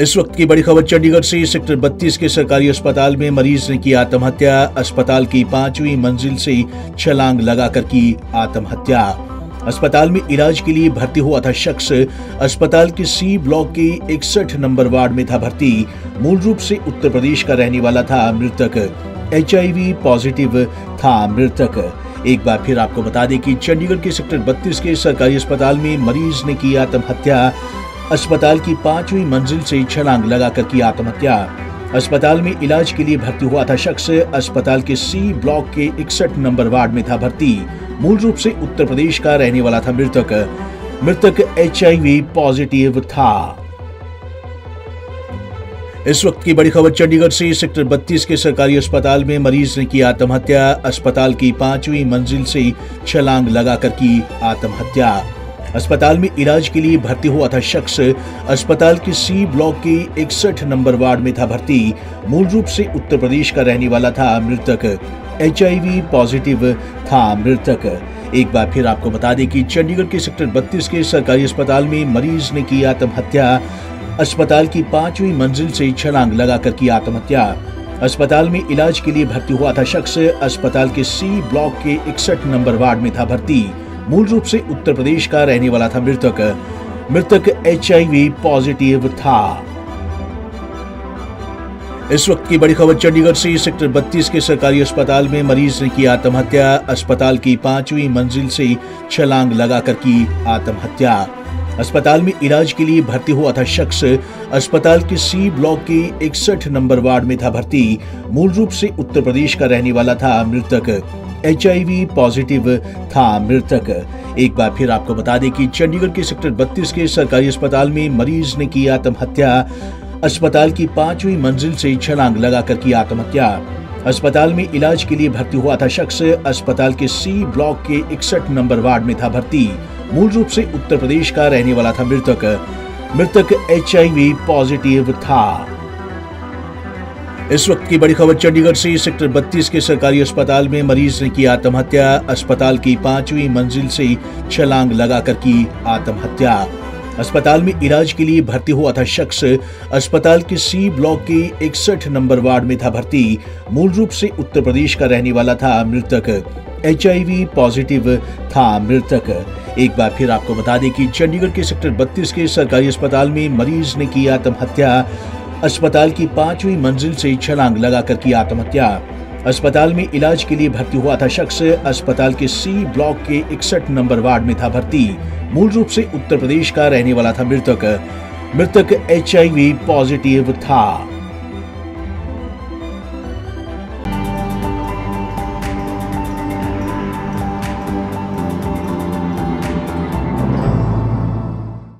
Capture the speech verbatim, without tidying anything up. इस वक्त की बड़ी खबर चंडीगढ़ से। सेक्टर बत्तीस के सरकारी अस्पताल में मरीज ने की आत्महत्या। अस्पताल की पांचवी मंजिल से छलांग लगाकर की आत्महत्या। अस्पताल में इलाज के लिए भर्ती हुआ था शख्स। अस्पताल के सी ब्लॉक के इकसठ नंबर वार्ड में था भर्ती। मूल रूप से उत्तर प्रदेश का रहने वाला था मृतक। एचआईवी पॉजिटिव था मृतक। एक बार फिर आपको बता दें कि चंडीगढ़ के सेक्टर बत्तीस के सरकारी अस्पताल में मरीज ने की आत्महत्या। अस्पताल की पांचवी मंजिल से छलांग लगाकर की आत्महत्या। अस्पताल में इलाज के लिए भर्ती हुआ था शख्स। अस्पताल के सी ब्लॉक के इकसठ नंबर वार्ड में था भर्ती। मूल रूप से उत्तर प्रदेश का रहने वाला था मृतक। मृतक एचआईवी पॉजिटिव था। इस वक्त की बड़ी खबर चंडीगढ़ से। सेक्टर बत्तीस के सरकारी अस्पताल में मरीज ने की आत्महत्या। अस्पताल की पांचवी मंजिल से छलांग लगाकर की आत्महत्या। अस्पताल में इलाज के लिए भर्ती हुआ था शख्स। अस्पताल के सी ब्लॉक के इकसठ नंबर वार्ड में था भर्ती। मूल रूप से उत्तर प्रदेश का रहने वाला था मृतक। एचआईवी पॉजिटिव था मृतक। एक बार फिर आपको बता दें कि चंडीगढ़ के सेक्टर बत्तीस के सरकारी अस्पताल में मरीज ने की आत्महत्या। अस्पताल की पांचवी मंजिल से छलांग लगाकर की आत्महत्या। अस्पताल में इलाज के लिए भर्ती हुआ था शख्स। अस्पताल के सी ब्लॉक के इकसठ नंबर वार्ड में था भर्ती। मूल रूप से उत्तर प्रदेश का रहने वाला था मृतक। मृतक एचआईवी पॉजिटिव था। इस वक्त की बड़ी खबर चंडीगढ़ से। सेक्टर बत्तीस के सरकारी अस्पताल में मरीज ने की आत्महत्या। अस्पताल की पांचवी मंजिल से छलांग लगाकर की आत्महत्या। अस्पताल में इलाज के लिए भर्ती हुआ था शख्स। अस्पताल के सी ब्लॉक के इकसठ नंबर वार्ड में था भर्ती। मूल रूप से उत्तर प्रदेश का रहने वाला था मृतक। एचआईवी पॉजिटिव था मृतक। एक बार फिर आपको बता दें कि चंडीगढ़ के सेक्टर बत्तीस के सरकारी अस्पताल में मरीज ने की आत्महत्या। अस्पताल की पांचवी मंजिल से छलांग लगाकर की आत्महत्या। अस्पताल में इलाज के लिए भर्ती हुआ था शख्स। अस्पताल के सी ब्लॉक के इकसठ नंबर वार्ड में था भर्ती। मूल रूप से उत्तर प्रदेश का रहने वाला था मृतक। मृतक एचआईवी पॉजिटिव था। इस वक्त की बड़ी खबर चंडीगढ़ से। सेक्टर बत्तीस के सरकारी अस्पताल में मरीज ने की आत्महत्या। अस्पताल की पांचवी मंजिल से छलांग लगाकर की आत्महत्या। अस्पताल में इलाज के लिए भर्ती हुआ था शख्स। अस्पताल के सी ब्लॉक के इकसठ नंबर वार्ड में था भर्ती। मूल रूप से उत्तर प्रदेश का रहने वाला था मृतक। एचआईवी पॉजिटिव था मृतक। एक बार फिर आपको बता दें कि चंडीगढ़ के सेक्टर बत्तीस के सरकारी अस्पताल में मरीज ने की आत्महत्या। अस्पताल की पांचवी मंजिल से छलांग लगाकर की आत्महत्या। अस्पताल में इलाज के लिए भर्ती हुआ था शख्स। अस्पताल के सी ब्लॉक के इकसठ नंबर वार्ड में था भर्ती। मूल रूप से उत्तर प्रदेश का रहने वाला था मृतक। मृतक एचआईवी पॉजिटिव था।